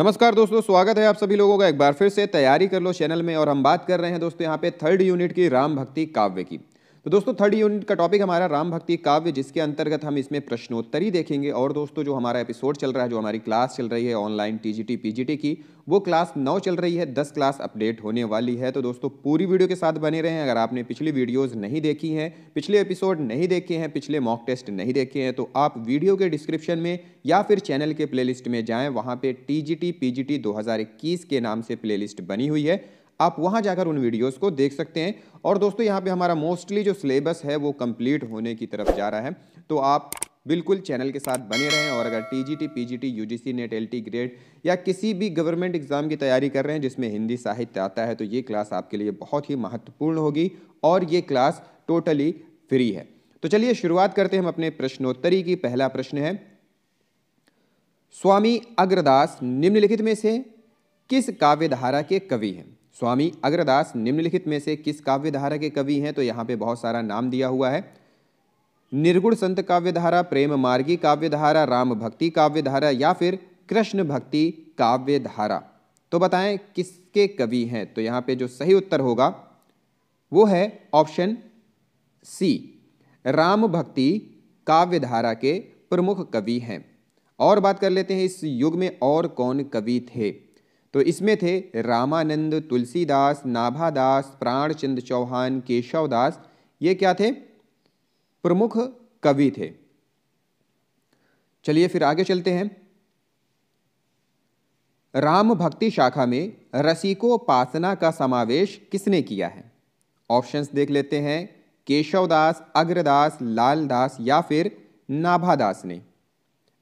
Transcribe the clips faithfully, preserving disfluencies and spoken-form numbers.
नमस्कार दोस्तों, स्वागत है आप सभी लोगों का एक बार फिर से तैयारी कर लो चैनल में। और हम बात कर रहे हैं दोस्तों यहाँ पे थर्ड यूनिट की राम भक्ति काव्य की। तो दोस्तों थर्ड यूनिट का टॉपिक हमारा राम भक्ति काव्य, जिसके अंतर्गत हम इसमें प्रश्नोत्तरी देखेंगे। और दोस्तों जो हमारा एपिसोड चल रहा है, जो हमारी क्लास चल रही है ऑनलाइन टीजीटी पीजीटी की, वो क्लास नौ चल रही है, दस क्लास अपडेट होने वाली है। तो दोस्तों पूरी वीडियो के साथ बने रहें। अगर आपने पिछली वीडियोस नहीं देखी हैं, पिछले एपिसोड नहीं देखे हैं, पिछले मॉक टेस्ट नहीं देखे हैं, तो आप वीडियो के डिस्क्रिप्शन में या फिर चैनल के प्लेलिस्ट में जाएँ। वहाँ पर टीजीटी पीजीटी दो हज़ार इक्कीस के नाम से प्लेलिस्ट बनी हुई है, आप वहां जाकर उन वीडियोस को देख सकते हैं। और दोस्तों यहां पे हमारा मोस्टली जो सिलेबस है वो कंप्लीट होने की तरफ जा रहा है, तो आप बिल्कुल चैनल के साथ बने रहें। और अगर TGT, PGT, UGC, NET, LT grade या किसी भी गवर्नमेंट एग्जाम की तैयारी कर रहे हैं जिसमें हिंदी साहित्य आता है, तो ये क्लास आपके लिए बहुत ही महत्वपूर्ण होगी। और ये क्लास टोटली फ्री है। तो चलिए शुरुआत करते हैं हम अपने प्रश्नोत्तरी की। पहला प्रश्न है, स्वामी अग्रदास निम्नलिखित में से किस काव्य धारा के कवि हैं? स्वामी अग्रदास निम्नलिखित में से किस काव्य धारा के कवि हैं? तो यहाँ पे बहुत सारा नाम दिया हुआ है। निर्गुण संत काव्य धारा, प्रेम मार्गी काव्य धारा, राम भक्ति काव्य धारा या फिर कृष्ण भक्ति काव्य धारा। तो बताएं किसके कवि हैं। तो यहाँ पे जो सही उत्तर होगा वो है ऑप्शन सी, राम भक्ति काव्य धारा के प्रमुख कवि हैं। और बात कर लेते हैं इस युग में और कौन कवि थे। तो इसमें थे रामानंद, तुलसीदास, नाभादास, प्राणचंद चौहान, केशव दास। ये क्या थे? प्रमुख कवि थे। चलिए फिर आगे चलते हैं। राम भक्ति शाखा में रसिकोपासना का समावेश किसने किया है? ऑप्शंस देख लेते हैं, केशव दास, अग्रदास, लालदास या फिर नाभादास ने।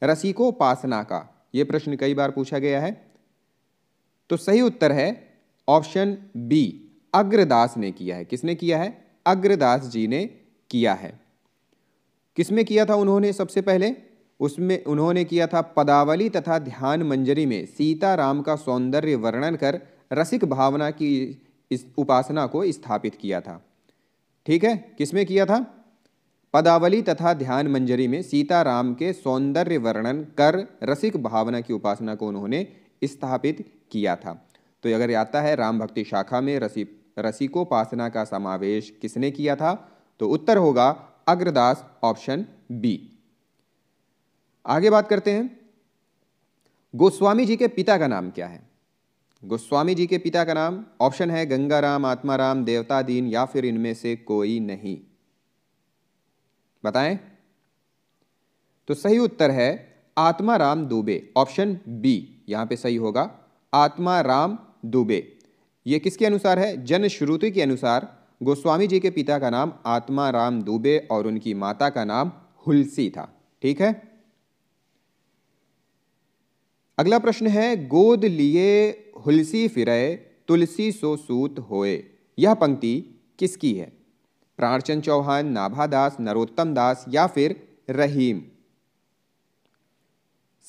रसिकोपासना का ये प्रश्न कई बार पूछा गया है, तो सही उत्तर है ऑप्शन बी, अग्रदास ने किया है। किसने किया है? अग्रदास जी ने किया है। किसमें किया था उन्होंने? सबसे पहले उसमें उन्होंने किया था पदावली तथा ध्यान मंजरी में सीता राम का सौंदर्य वर्णन कर रसिक भावना की इस उपासना को स्थापित किया था। ठीक है, किसमें किया था? पदावली तथा ध्यान मंजरी में सीता राम के सौंदर्य वर्णन कर रसिक भावना की उपासना को उन्होंने स्थापित किया था। तो अगर आता है राम भक्ति शाखा में रसी रसिकोपासना का समावेश किसने किया था, तो उत्तर होगा अग्रदास, ऑप्शन बी। आगे बात करते हैं, गोस्वामी जी के पिता का नाम क्या है? गोस्वामी जी के पिता का नाम ऑप्शन है गंगाराम, आत्मा राम, देवता दीन या फिर इनमें से कोई नहीं। बताएं। तो सही उत्तर है आत्मा राम दुबे, ऑप्शन बी यहाँ पे सही होगा, आत्मा राम दुबे। ये किसके अनुसार है? जनश्रुति के अनुसार गोस्वामी जी के पिता का नाम आत्मा राम दुबे और उनकी माता का नाम हुलसी था। ठीक है, अगला प्रश्न है, गोद लिए हुलसी फिरे तुलसी सो सूत होए, यह पंक्ति किसकी है? प्राणचंद चौहान, नाभादास, नरोत्तम दास या फिर रहीम।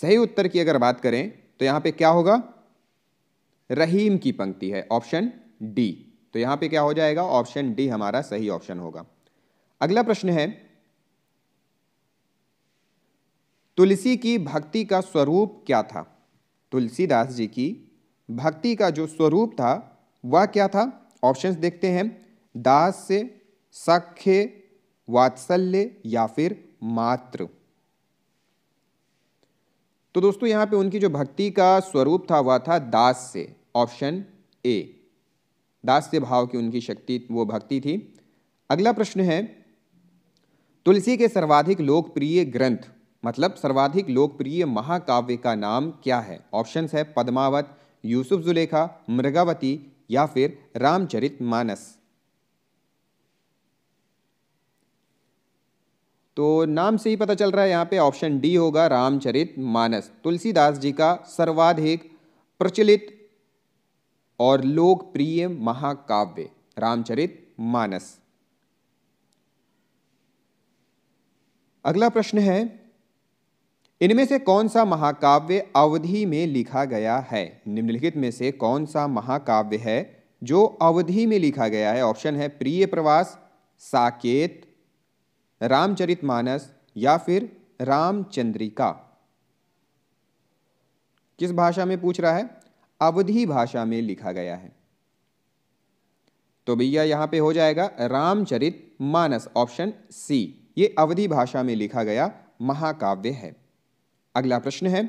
सही उत्तर की अगर बात करें तो यहाँ पे क्या होगा? रहीम की पंक्ति है, ऑप्शन डी। तो यहाँ पे क्या हो जाएगा? ऑप्शन डी हमारा सही ऑप्शन होगा। अगला प्रश्न है, तुलसी की भक्ति का स्वरूप क्या था? तुलसीदास जी की भक्ति का जो स्वरूप था वह क्या था? ऑप्शंस देखते हैं, दास्य, सख्य, वात्सल्य या फिर मात्र। तो दोस्तों यहाँ पे उनकी जो भक्ति का स्वरूप था वह था दास से, ऑप्शन ए, दास से भाव की उनकी शक्ति वो भक्ति थी। अगला प्रश्न है, तुलसी के सर्वाधिक लोकप्रिय ग्रंथ मतलब सर्वाधिक लोकप्रिय महाकाव्य का नाम क्या है? ऑप्शंस है पद्मावत, यूसुफ ज़ुलेखा, मृगावती या फिर रामचरित मानस। तो नाम से ही पता चल रहा है यहाँ पे ऑप्शन डी होगा, रामचरित मानस। तुलसीदास जी का सर्वाधिक प्रचलित और लोकप्रिय महाकाव्य रामचरित मानस। अगला प्रश्न है, इनमें से कौन सा महाकाव्य अवधि में लिखा गया है? निम्नलिखित में से कौन सा महाकाव्य है जो अवधि में लिखा गया है? ऑप्शन है प्रिय प्रवास, साकेत, रामचरितमानस या फिर रामचंद्रिका। किस भाषा में पूछ रहा है? अवधी भाषा में लिखा गया है। तो भैया यहाँ पे हो जाएगा रामचरित मानस, ऑप्शन सी, ये अवधी भाषा में लिखा गया महाकाव्य है। अगला प्रश्न है,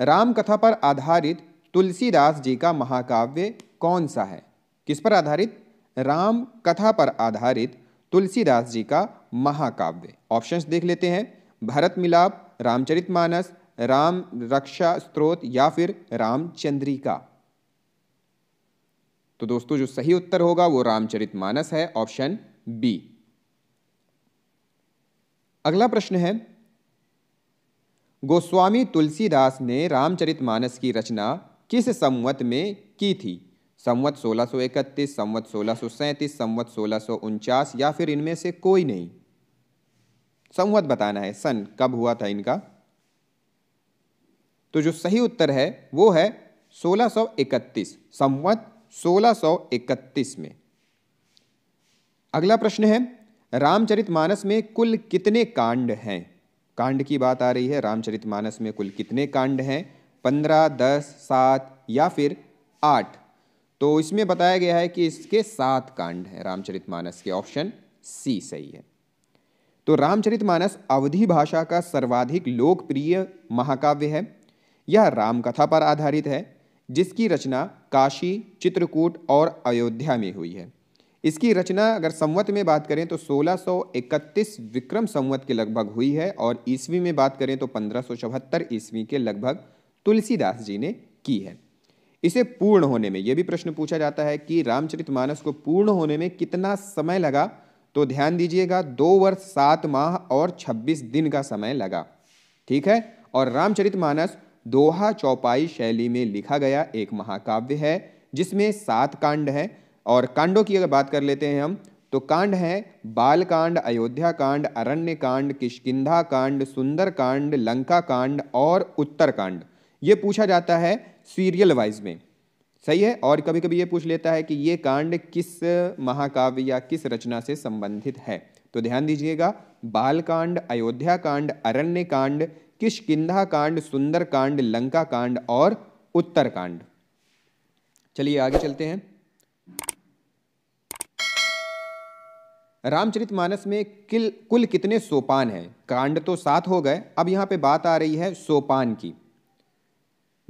रामकथा पर आधारित तुलसीदास जी का महाकाव्य कौन सा है? किस पर आधारित? राम कथा पर आधारित तुलसीदास जी का महाकाव्य। ऑप्शंस देख लेते हैं, भरत मिलाप, रामचरितमानस, राम रक्षा स्त्रोत या फिर रामचंद्रिका। तो दोस्तों जो सही उत्तर होगा वो रामचरितमानस है, ऑप्शन बी। अगला प्रश्न है, गोस्वामी तुलसीदास ने रामचरितमानस की रचना किस संवत में की थी? संवत सोलह सौ इकतीस, संवत सोलह सौ सैंतीस, संवत सोलह सौ उनचास या फिर इनमें से कोई नहीं। संवत बताना है, सन कब हुआ था इनका। तो जो सही उत्तर है वो है सोलह सौ इकतीस, संवत सोलह सौ इकतीस में। अगला प्रश्न है, रामचरितमानस में कुल कितने कांड हैं? कांड की बात आ रही है, रामचरितमानस में कुल कितने कांड हैं? पंद्रह, दस, सात या फिर आठ। तो इसमें बताया गया है कि इसके सात कांड हैं रामचरितमानस के, ऑप्शन सी सही है। तो रामचरितमानस अवधी भाषा का सर्वाधिक लोकप्रिय महाकाव्य है। यह रामकथा पर आधारित है जिसकी रचना काशी, चित्रकूट और अयोध्या में हुई है। इसकी रचना अगर संवत में बात करें तो सोलह सौ इकतीस विक्रम संवत के लगभग हुई है और ईस्वी में बात करें तो पंद्रह सौ चौहत्तर ईस्वी के लगभग तुलसीदास जी ने की है। इसे पूर्ण होने में, यह भी प्रश्न पूछा जाता है कि रामचरितमानस को पूर्ण होने में कितना समय लगा, तो ध्यान दीजिएगा दो वर्ष सात माह और छब्बीस दिन का समय लगा, ठीक है। और रामचरितमानस दोहा चौपाई शैली में लिखा गया एक महाकाव्य है जिसमें सात कांड हैं। और कांडों की अगर बात कर लेते हैं हम, तो कांड हैं बालकांड, अयोध्या कांड, अरण्य कांड, किष्किंधा कांड, सुंदर कांड, लंका कांड और उत्तर कांड। ये पूछा जाता है सीरियल वाइज में, सही है। और कभी कभी ये पूछ लेता है कि ये कांड किस महाकाव्य या किस रचना से संबंधित है। तो ध्यान दीजिएगा, बालकांड, अयोध्या कांड, अरण्य कांड, किष्किंधा कांड, सुंदर कांड, लंका कांड और उत्तर कांड। चलिए आगे चलते हैं। रामचरितमानस में किल कुल कितने सोपान हैं? कांड तो सात हो गए, अब यहाँ पे बात आ रही है सोपान की,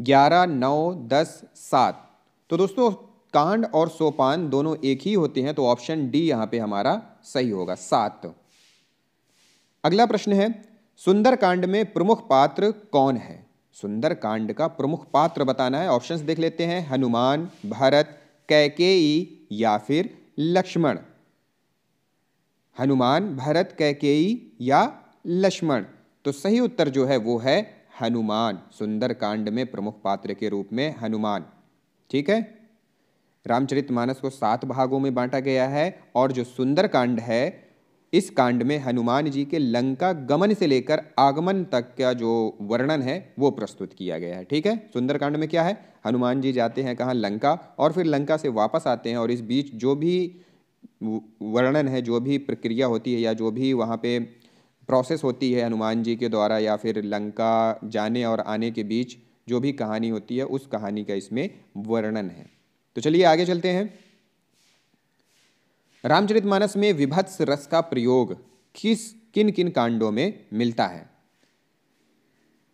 ग्यारह, नौ, दस, सात। तो दोस्तों कांड और सोपान दोनों एक ही होते हैं, तो ऑप्शन डी यहाँ पे हमारा सही होगा, सात। अगला प्रश्न है, सुंदरकांड में प्रमुख पात्र कौन है? सुंदरकांड का प्रमुख पात्र बताना है। ऑप्शंस देख लेते हैं, हनुमान, भरत, कैकेयी या फिर लक्ष्मण। हनुमान, भरत, कैकेयी या लक्ष्मण। तो सही उत्तर जो है वो है हनुमान। सुंदरकांड में प्रमुख पात्र के रूप में हनुमान, ठीक है। रामचरितमानस को सात भागों में बांटा गया है और जो सुंदरकांड है, इस कांड में हनुमान जी के लंका गमन से लेकर आगमन तक का जो वर्णन है वो प्रस्तुत किया गया है, ठीक है। सुंदरकांड में क्या है, हनुमान जी जाते हैं कहाँ, लंका, और फिर लंका से वापस आते हैं और इस बीच जो भी वर्णन है, जो भी प्रक्रिया होती है या जो भी वहाँ पे प्रोसेस होती है हनुमान जी के द्वारा या फिर लंका जाने और आने के बीच जो भी कहानी होती है, उस कहानी का इसमें वर्णन है। तो चलिए आगे चलते हैं। रामचरितमानस में विभत्स रस का प्रयोग किस किन किन कांडों में मिलता है?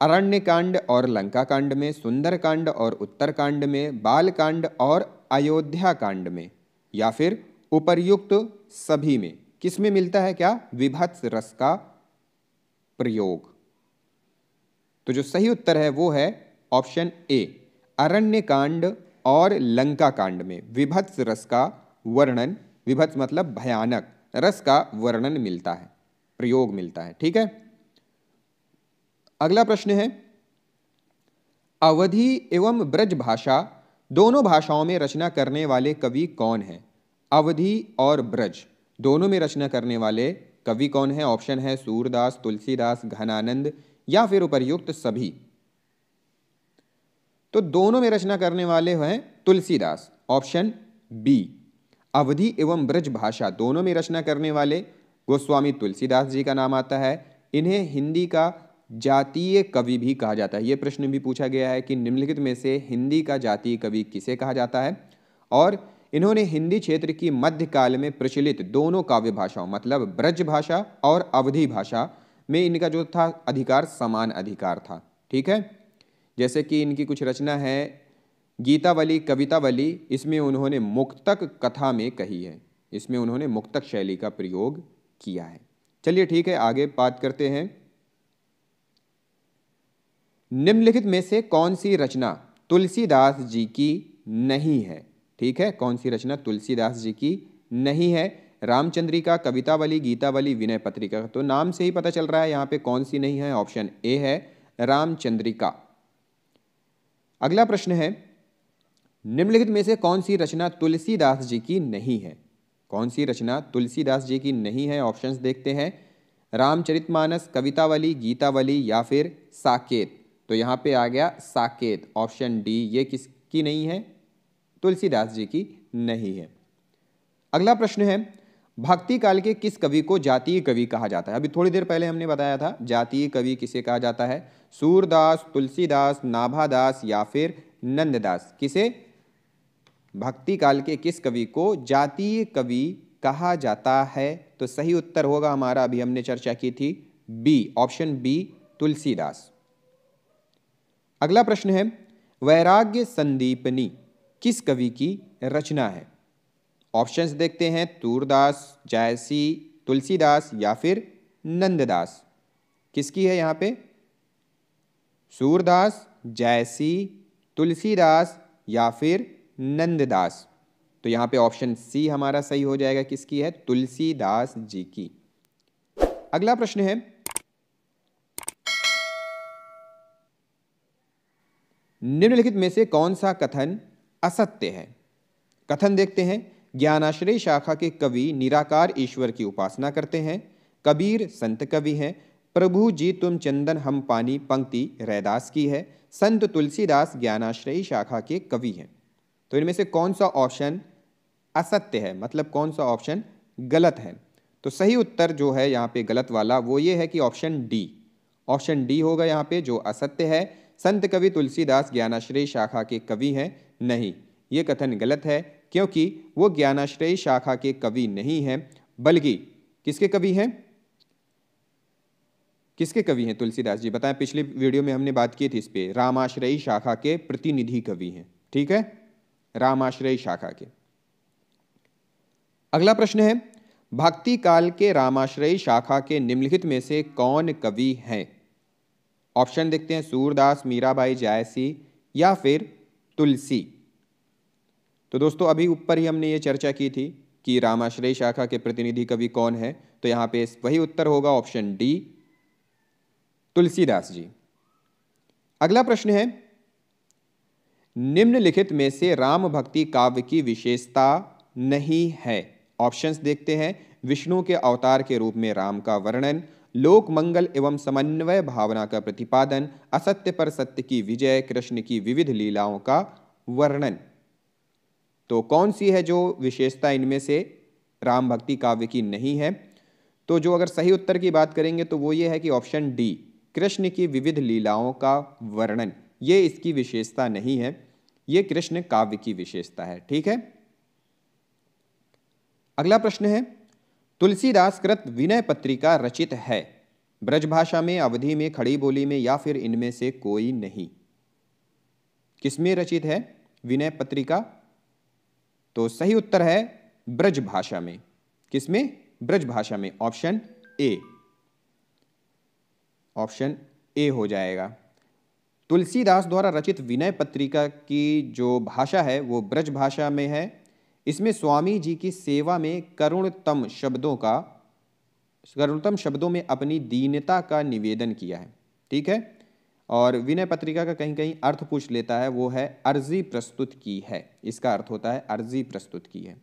अरण्य कांड और लंका कांड में, सुंदर कांड और उत्तर कांड में, बाल कांड और अयोध्या कांड में या फिर उपर्युक्त सभी में। किसमें मिलता है क्या, विभत्स रस का प्रयोग? तो जो सही उत्तर है वो है ऑप्शन ए, अरण्य कांड और लंका कांड में विभत्स रस का वर्णन, विभत्स मतलब भयानक, रस का वर्णन मिलता है, प्रयोग मिलता है, ठीक है। अगला प्रश्न है, अवधी एवं ब्रज भाषा दोनों भाषाओं में रचना करने वाले कवि कौन है? अवधी और ब्रज दोनों में रचना करने वाले कवि कौन है? ऑप्शन है सूरदास, तुलसीदास, घनानंद या फिर उपर्युक्त सभी। तो दोनों में रचना करने वाले हैं तुलसीदास, ऑप्शन बी। अवधी एवं ब्रज भाषा दोनों में रचना करने वाले गोस्वामी तुलसीदास जी का नाम आता है। इन्हें हिंदी का जातीय कवि भी कहा जाता है? ये प्रश्न भी पूछा गया है कि निम्नलिखित में से हिंदी का जातीय कवि किसे कहा जाता है। और इन्होंने हिंदी क्षेत्र की मध्यकाल में प्रचलित दोनों काव्य भाषाओं मतलब ब्रज भाषा और अवधी भाषा में इनका जो था अधिकार समान अधिकार था। ठीक है, जैसे कि इनकी कुछ रचना है गीतावली, कवितावली, इसमें उन्होंने मुक्तक कथा में कही है, इसमें उन्होंने मुक्तक शैली का प्रयोग किया है। चलिए ठीक है, आगे बात करते हैं। निम्नलिखित में से कौन सी रचना तुलसीदास जी की नहीं है? ठीक है, कौन सी रचना तुलसीदास जी की नहीं है? रामचंद्रिका, कवितावली, गीतावली, विनय पत्रिका। तो नाम से ही पता चल रहा है यहाँ पे कौन सी नहीं है। ऑप्शन ए है रामचंद्रिका। अगला प्रश्न है, निम्नलिखित में से कौन सी रचना तुलसीदास जी की नहीं है? कौन सी रचना तुलसीदास जी की नहीं है? ऑप्शंस देखते हैं, रामचरित मानस, कवितावली, गीतावली या फिर साकेत। तो यहाँ पे आ गया साकेत, ऑप्शन डी। ये किसकी नहीं है? तुलसीदास जी की नहीं है। अगला प्रश्न है, भक्ति काल के किस कवि को जातीय कवि कहा जाता है? अभी थोड़ी देर पहले हमने बताया था जातीय कवि किसे कहा जाता है। सूरदास, तुलसीदास, नाभादास या फिर नंददास, किसे भक्ति काल के किस कवि को जातीय कवि कहा जाता है? तो सही उत्तर होगा हमारा, अभी हमने चर्चा की थी, बी, ऑप्शन बी, तुलसीदास। अगला प्रश्न है, वैराग्य संदीपनी किस कवि की रचना है? ऑप्शंस देखते हैं, सूरदास, जायसी, तुलसीदास या फिर नंददास। किसकी है यहाँ पे? सूरदास, जायसी, तुलसीदास या फिर नंददास। तो यहाँ पे ऑप्शन सी हमारा सही हो जाएगा, किसकी है? तुलसीदास जी की। अगला प्रश्न है, निम्नलिखित में से कौन सा कथन असत्य है? कथन देखते हैं, ज्ञानाश्रय शाखा के कवि निराकार ईश्वर की उपासना करते हैं, कबीर संत कवि हैं, प्रभु जी तुम चंदन हम पानी पंक्ति रैदास की है, संत तुलसीदास ज्ञानाश्रय शाखा के कवि हैं। तो इनमें से कौन सा ऑप्शन असत्य है, मतलब कौन सा ऑप्शन गलत है? तो सही उत्तर जो है यहाँ पे गलत वाला वो ये है कि ऑप्शन डी, ऑप्शन डी होगा यहाँ पे जो असत्य है। संत कवि तुलसीदास ज्ञानाश्रय शाखा के कवि हैं नहीं, ये कथन गलत है, क्योंकि वो ज्ञानाश्रय शाखा के कवि नहीं हैं, बल्कि किसके कवि हैं? किसके कवि हैं तुलसीदास जी? बताएं, पिछले वीडियो में हमने बात की थी इस पे, रामाश्रय शाखा के प्रतिनिधि कवि हैं। ठीक है, रामाश्रय शाखा के। अगला प्रश्न है, भक्ति काल के रामाश्रय शाखा के निम्नलिखित में से कौन कवि हैं? ऑप्शन देखते हैं, सूरदास, मीराबाई, जायसी या फिर तुलसी। तो दोस्तों अभी ऊपर ही हमने ये चर्चा की थी कि रामाश्रय शाखा के प्रतिनिधि कवि कौन है, तो यहाँ पे वही उत्तर होगा, ऑप्शन डी, तुलसीदास जी। अगला प्रश्न है, निम्नलिखित में से राम भक्ति काव्य की विशेषता नहीं है। ऑप्शंस देखते हैं, विष्णु के अवतार के रूप में राम का वर्णन, लोक मंगल एवं समन्वय भावना का प्रतिपादन, असत्य पर सत्य की विजय, कृष्ण की विविध लीलाओं का वर्णन। तो कौन सी है जो विशेषता इनमें से राम भक्ति काव्य की नहीं है? तो जो अगर सही उत्तर की बात करेंगे तो वो ये है कि ऑप्शन डी, कृष्ण की विविध लीलाओं का वर्णन, ये इसकी विशेषता नहीं है, ये कृष्ण काव्य की विशेषता है। ठीक है, अगला प्रश्न है, तुलसीदास कृत विनय पत्रिका रचित है ब्रजभाषा में, अवधि में, खड़ी बोली में या फिर इनमें से कोई नहीं। किसमें रचित है विनय पत्रिका? तो सही उत्तर है ब्रजभाषा में। किसमें? ब्रजभाषा में, ऑप्शन ए, ऑप्शन ए हो जाएगा। तुलसीदास द्वारा रचित विनय पत्रिका की जो भाषा है वो ब्रजभाषा में है। इसमें स्वामी जी की सेवा में करुणतम शब्दों का करुणतम शब्दों में अपनी दीनता का निवेदन किया है। ठीक है, और विनय पत्रिका का कहीं कहीं अर्थ पूछ लेता है, वो है अर्जी प्रस्तुत की है, इसका अर्थ होता है अर्जी प्रस्तुत की है।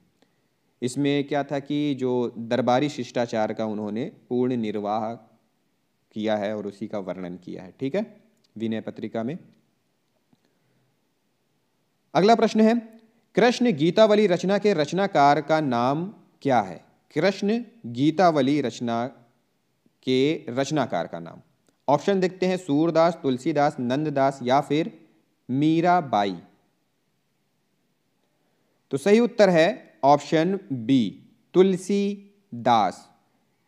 इसमें क्या था कि जो दरबारी शिष्टाचार का उन्होंने पूर्ण निर्वाह किया है और उसी का वर्णन किया है। ठीक है, विनय पत्रिका में। अगला प्रश्न है, कृष्ण गीतावली रचना के रचनाकार का नाम क्या है? कृष्ण गीतावली रचना के रचनाकार का नाम। ऑप्शन देखते हैं सूरदास, तुलसीदास, नंददास या फिर मीराबाई। तो सही उत्तर है ऑप्शन बी तुलसीदास।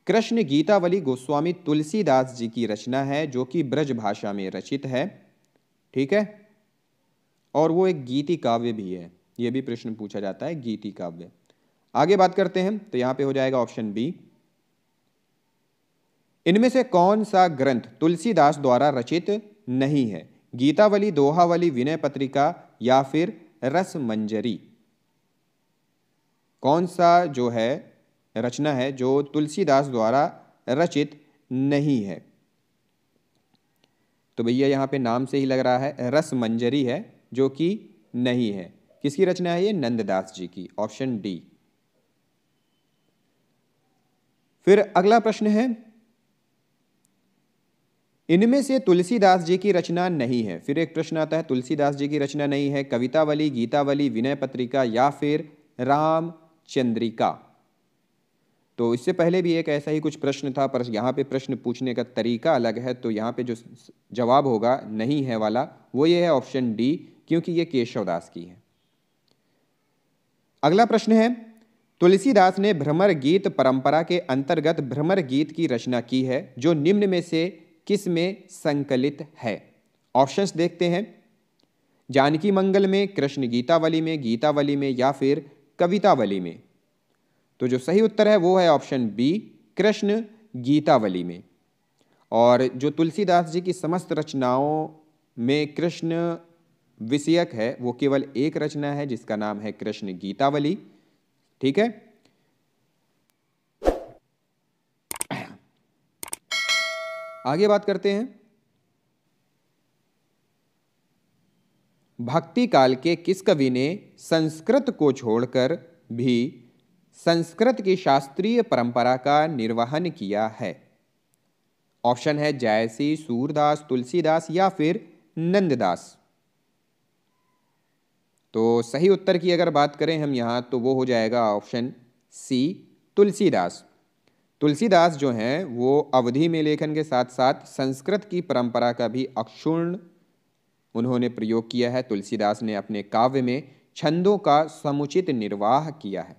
कृष्ण गीतावली गोस्वामी तुलसीदास जी की रचना है जो कि ब्रज भाषा में रचित है, ठीक है, और वो एक गीति काव्य भी है। ये भी प्रश्न पूछा जाता है, गीति काव्य। आगे बात करते हैं तो यहाँ पे हो जाएगा ऑप्शन बी। इनमें से कौन सा ग्रंथ तुलसीदास द्वारा रचित नहीं है? गीतावली, दोहावली, विनय पत्रिका या फिर रस मंजरी। कौन सा जो है रचना है जो तुलसीदास द्वारा रचित नहीं है? तो भैया यहाँ पे नाम से ही लग रहा है रस मंजरी है जो कि नहीं है। किसकी रचना है ये? नंददास जी की, ऑप्शन डी। फिर अगला प्रश्न है, इनमें से तुलसीदास जी की रचना नहीं है। फिर एक प्रश्न आता है तुलसीदास जी की रचना नहीं है, कवितावली, गीतावली, विनय पत्रिका या फिर रामचंद्रिका। तो इससे पहले भी एक ऐसा ही कुछ प्रश्न था, पर यहाँ पे प्रश्न पूछने का तरीका अलग है, तो यहाँ पे जो जवाब होगा नहीं है वाला वो ये है ऑप्शन डी, क्योंकि ये केशव दास की है। अगला प्रश्न है, तुलसीदास ने भ्रमर गीत परंपरा के अंतर्गत भ्रमर गीत की रचना की है जो निम्न में से किस में संकलित है? ऑप्शंस देखते हैं, जानकी मंगल में, कृष्ण गीतावली में, गीतावली में या फिर कवितावली में। तो जो सही उत्तर है वो है ऑप्शन बी कृष्ण गीतावली में। और जो तुलसीदास जी की समस्त रचनाओं में कृष्ण विषयक है वो केवल एक रचना है जिसका नाम है कृष्ण गीतावली, ठीक है। आगे बात करते हैं, भक्ति काल के किस कवि ने संस्कृत को छोड़कर भी संस्कृत की शास्त्रीय परंपरा का निर्वहन किया है? ऑप्शन है जायसी, सूरदास, तुलसीदास या फिर नंददास। तो सही उत्तर की अगर बात करें हम यहाँ तो वो हो जाएगा ऑप्शन सी तुलसीदास। तुलसीदास जो हैं वो अवधी में लेखन के साथ साथ संस्कृत की परंपरा का भी अक्षुण्ण उन्होंने प्रयोग किया है। तुलसीदास ने अपने काव्य में छंदों का समुचित निर्वाह किया है।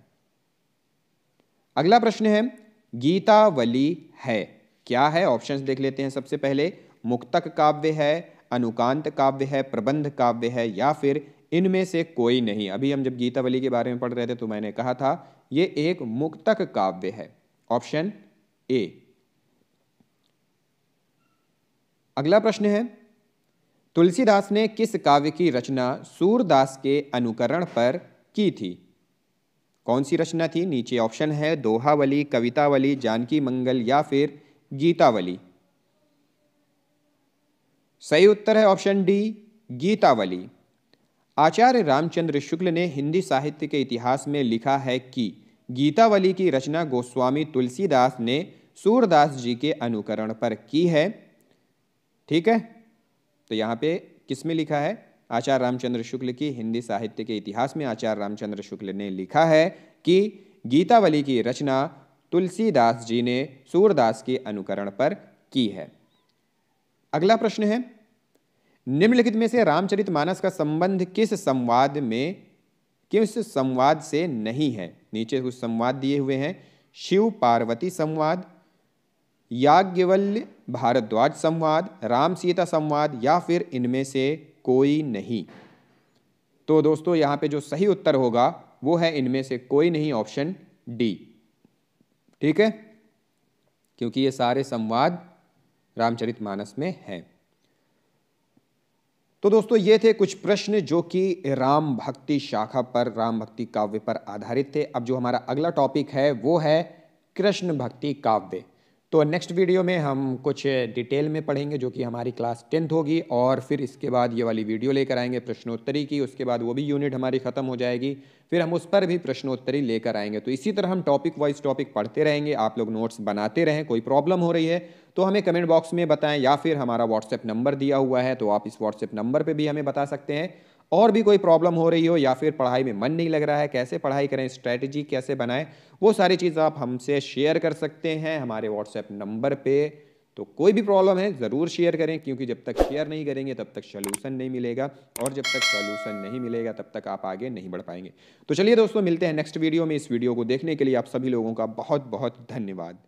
अगला प्रश्न है, गीतावली है क्या है? ऑप्शंस देख लेते हैं सबसे पहले, मुक्तक काव्य है, अनुकांत काव्य है, प्रबंध काव्य है या फिर इनमें से कोई नहीं। अभी हम जब गीतावली के बारे में पढ़ रहे थे तो मैंने कहा था ये एक मुक्तक काव्य है, ऑप्शन ए। अगला प्रश्न है, तुलसीदास ने किस काव्य की रचना सूरदास के अनुकरण पर की थी? कौन सी रचना थी? नीचे ऑप्शन है दोहावली, कवितावली, जानकी मंगल या फिर गीतावली। सही उत्तर है ऑप्शन डी गीतावली। आचार्य रामचंद्र शुक्ल ने हिंदी साहित्य के इतिहास में लिखा है कि गीतावली की रचना गोस्वामी तुलसीदास ने सूरदास जी के अनुकरण पर की है, ठीक है। तो यहाँ पे किसमें लिखा है? आचार्य रामचंद्र शुक्ल की हिंदी साहित्य के इतिहास में आचार्य रामचंद्र शुक्ल ने लिखा है कि गीतावली की रचना तुलसीदास जी ने सूरदास के अनुकरण पर की है। अगला प्रश्न है, निम्नलिखित में से रामचरित मानस का संबंध किस संवाद में किस संवाद से नहीं है? नीचे कुछ संवाद दिए हुए हैं, शिव पार्वती संवाद, याज्ञवल्क्य भारद्वाज संवाद, राम सीता संवाद या फिर इनमें से कोई नहीं। तो दोस्तों यहाँ पे जो सही उत्तर होगा वो है इनमें से कोई नहीं, ऑप्शन डी, ठीक है, क्योंकि ये सारे संवाद रामचरितमानस में हैं। तो दोस्तों ये थे कुछ प्रश्न जो कि राम भक्ति शाखा पर, राम भक्ति काव्य पर आधारित थे। अब जो हमारा अगला टॉपिक है वो है कृष्ण भक्ति काव्य। तो नेक्स्ट वीडियो में हम कुछ डिटेल में पढ़ेंगे जो कि हमारी क्लास टेंथ होगी, और फिर इसके बाद ये वाली वीडियो लेकर आएंगे प्रश्नोत्तरी की। उसके बाद वो भी यूनिट हमारी ख़त्म हो जाएगी, फिर हम उस पर भी प्रश्नोत्तरी लेकर आएंगे। तो इसी तरह हम टॉपिक वाइज टॉपिक पढ़ते रहेंगे। आप लोग नोट्स बनाते रहें। कोई प्रॉब्लम हो रही है तो हमें कमेंट बॉक्स में बताएं, या फिर हमारा व्हाट्सएप नंबर दिया हुआ है तो आप इस व्हाट्सएप नंबर पर भी हमें बता सकते हैं। और भी कोई प्रॉब्लम हो रही हो या फिर पढ़ाई में मन नहीं लग रहा है, कैसे पढ़ाई करें, स्ट्रैटेजी कैसे बनाएं, वो सारी चीज़ आप हमसे शेयर कर सकते हैं हमारे व्हाट्सएप नंबर पे। तो कोई भी प्रॉब्लम है ज़रूर शेयर करें, क्योंकि जब तक शेयर नहीं करेंगे तब तक सॉल्यूशन नहीं मिलेगा, और जब तक सॉल्यूशन नहीं मिलेगा तब तक आप आगे नहीं बढ़ पाएंगे। तो चलिए दोस्तों, मिलते हैं नेक्स्ट वीडियो में। इस वीडियो को देखने के लिए आप सभी लोगों का बहुत बहुत धन्यवाद।